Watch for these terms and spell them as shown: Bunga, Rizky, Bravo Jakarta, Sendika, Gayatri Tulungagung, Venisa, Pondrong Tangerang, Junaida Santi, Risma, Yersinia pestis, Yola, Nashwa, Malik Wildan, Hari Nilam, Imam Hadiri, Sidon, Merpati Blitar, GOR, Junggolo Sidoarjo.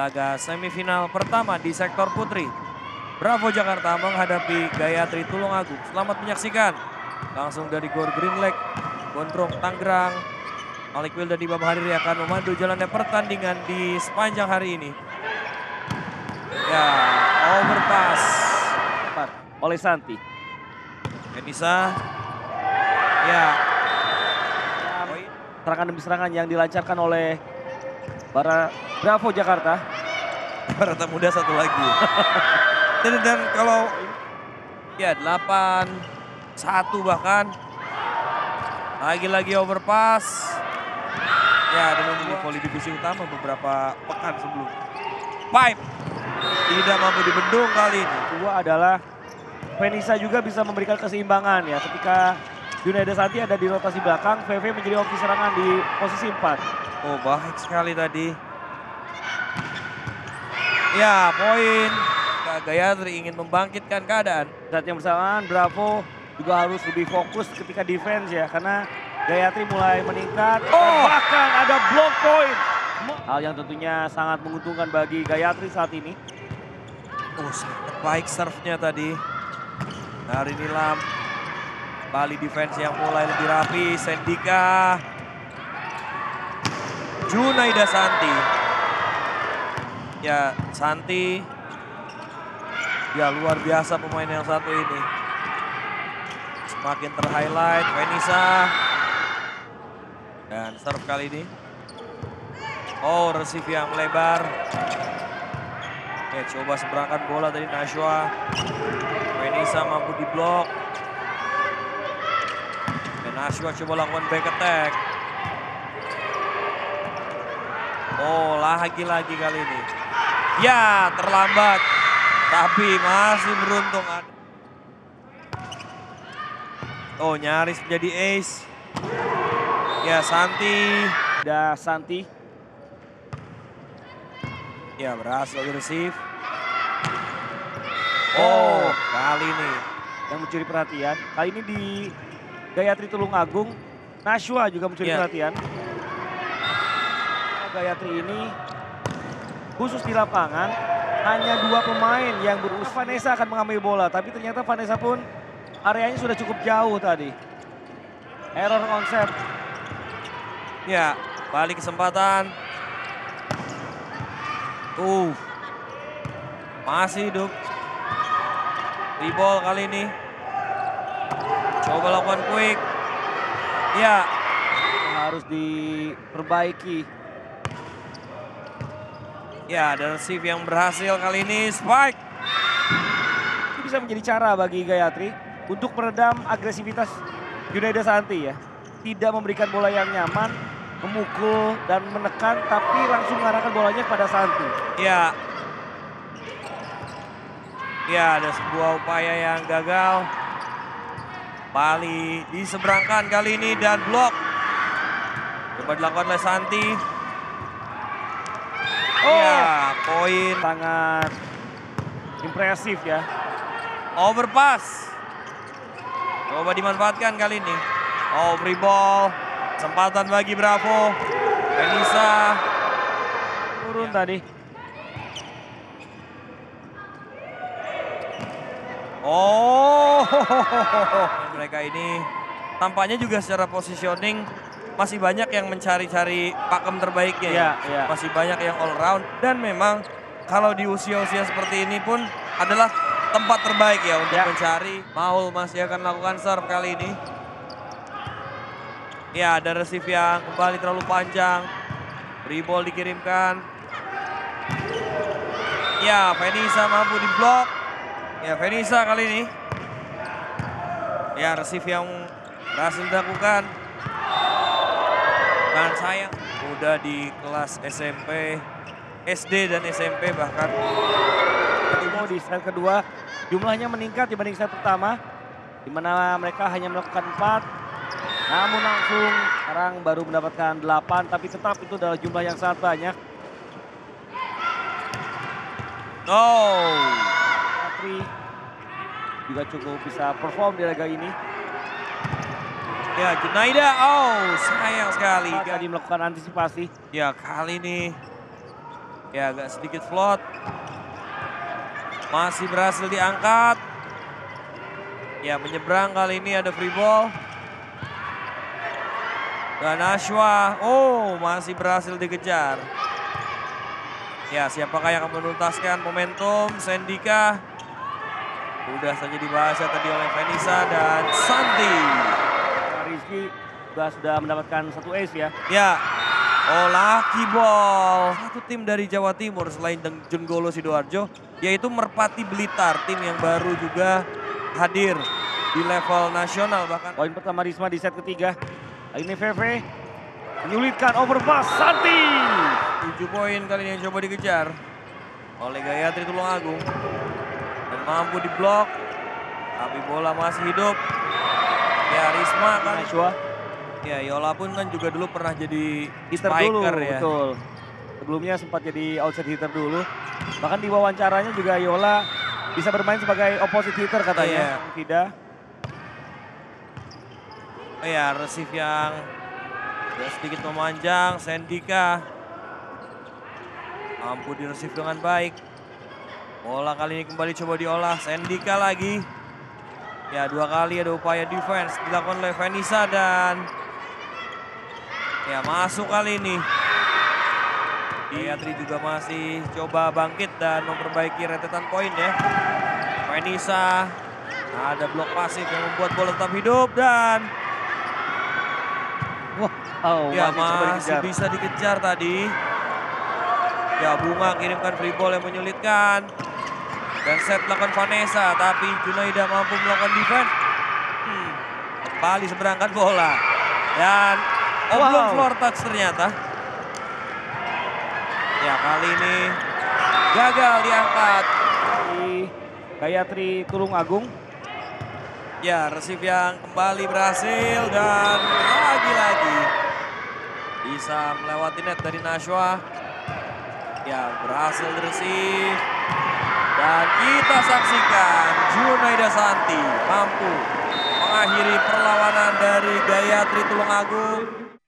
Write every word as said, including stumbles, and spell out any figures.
laga semifinal pertama di sektor putri. Bravo Jakarta menghadapi Gayatri Tulungagung. Selamat menyaksikan langsung dari G O R Green Lake, Pondrong Tangerang. Malik Wildan di Imam Hadiri akan memandu jalannya pertandingan di sepanjang hari ini. Ya, overpass oleh Santi. Venisa. Ya. Serangan demi serangan yang dilancarkan oleh para Bravo Jakarta. Barata muda satu lagi. dan, dan kalau ya delapan satu bahkan. Lagi-lagi overpass. Ya, dan memilih voli divisi utama beberapa pekan sebelum. Pipe tidak mampu dibendung kali ini. Dua adalah Venisa juga bisa memberikan keseimbangan ya. Ketika Junaida Santi ada di rotasi belakang, V V menjadi opsi serangan di posisi empat. Oh, baik sekali tadi. Ya, poin. Kak Gayatri ingin membangkitkan keadaan. Saat yang bersamaan, Bravo juga harus lebih fokus ketika defense ya. Karena Gayatri mulai meningkat. Oh, bahkan ada block point. Hal yang tentunya sangat menguntungkan bagi Gayatri saat ini. Oh, sangat baik serve-nya tadi. Hari Nilam, Bali defense yang mulai lebih rapi. Sendika, Junaida Santi. Ya, Santi. Ya, luar biasa pemain yang satu ini. Semakin ter-highlight, Venisa. Dan serve kali ini. Oh, receive yang lebar. Oke, coba seberangkan bola tadi Nashwa. Venisa mampu diblok. Dan Nashwa coba lakukan back attack. Oh, lagi-lagi kali ini. Ya, terlambat. Tapi masih beruntung. Oh, nyaris menjadi ace. Ya, Santi. Dah Santi. Ya, berhasil receive. Oh, kali ini yang mencuri perhatian. Kali ini di Gayatri Tulungagung, Nashwa juga mencuri yeah. perhatian. Gayatri ini khusus di lapangan hanya dua pemain yang berusaha. Venisa akan mengambil bola, tapi ternyata Venisa pun areanya sudah cukup jauh tadi. Error konsep. Ya, balik kesempatan. Uh, masih hidup. Ribol kali ini. Coba lakukan quick. Ya, harus diperbaiki. Ya, dan receive yang berhasil kali ini. Spike. Itu bisa menjadi cara bagi Gayatri untuk meredam agresivitas Junaida Santi ya. Tidak memberikan bola yang nyaman, memukul dan menekan, tapi langsung mengarahkan bolanya kepada Santi. Ya, ya ada sebuah upaya yang gagal. Bali diseberangkan kali ini dan blok. Coba dilakukan oleh Santi. Oh, ya, poin sangat impresif ya. Overpass. Coba dimanfaatkan kali ini. Oh, free ball. Kesempatan bagi Bravo. Venisa turun ya. tadi. Oh, mereka ini tampaknya juga secara positioning masih banyak yang mencari-cari pakem terbaiknya. Ya, ya. Masih banyak yang all round dan memang kalau di usia-usia seperti ini pun adalah tempat terbaik ya untuk ya. mencari. Maul masih akan lakukan serve kali ini. Ya, ada receive yang kembali terlalu panjang. Ribol dikirimkan. Ya, Venisa mampu diblok. Ya, Venisa kali ini. Ya, receive yang berhasil dilakukan. Dan sayang, udah di kelas S M P, S D dan S M P bahkan. Di set kedua, jumlahnya meningkat dibanding set pertama. Di mana mereka hanya melakukan empat. Namun langsung sekarang baru mendapatkan delapan, tapi tetap itu adalah jumlah yang sangat banyak. Oh, Gayatri juga cukup bisa perform di laga ini. Ya, Junaida, oh sayang sekali. Tadi melakukan antisipasi. Ya, kali ini Ya, agak sedikit float. Masih berhasil diangkat. Ya, menyeberang kali ini ada free ball. Dan Nashwa, oh masih berhasil dikejar. Ya, siapakah yang akan menuntaskan momentum? Sendika. Udah saja dibahas tadi oleh Venisa dan Santi. Rizky juga sudah mendapatkan satu ace ya. Ya. Oh, lucky ball. Satu tim dari Jawa Timur selain Junggolo Sidoarjo, yaitu Merpati Blitar, tim yang baru juga hadir di level nasional bahkan. Poin pertama Risma di set ketiga. Ini Feve menyulitkan overpass Santi. tujuh poin kali ini yang coba dikejar oleh Gayatri Tulungagung. Dan mampu diblok. Tapi bola masih hidup. Ya, Risma kan. Ya, Yola pun kan juga dulu pernah jadi hitter dulu, ya. Betul. Sebelumnya sempat jadi outside hitter dulu. Bahkan di wawancaranya juga Yola bisa bermain sebagai opposite hitter katanya. Ya. Tidak. Ya, resif yang sedikit memanjang. Sendika mampu diresif dengan baik. Bola kali ini kembali coba diolah. Sendika lagi. Ya, dua kali ada upaya defense dilakukan oleh Venisa dan ya masuk kali ini. Gayatri juga masih coba bangkit dan memperbaiki rentetan poin ya. Venisa, nah, ada blok pasif yang membuat bola tetap hidup dan wah, wow. oh, ya masih, masih bisa dikejar tadi. Ya, Bunga kirimkan free ball yang menyulitkan. Dan set melakukan Venisa, tapi Junaida mampu melakukan defense. Hmm, kembali seberangkan bola. Dan oblong wow. floor touch ternyata. Ya, kali ini gagal diangkat. Gayatri Tulungagung. Ya, resif yang kembali berhasil dan lagi-lagi bisa melewati net dari Nashwa. Ya, berhasil resif. Dan kita saksikan Junaida Santi mampu mengakhiri perlawanan dari Gayatri Tulungagung.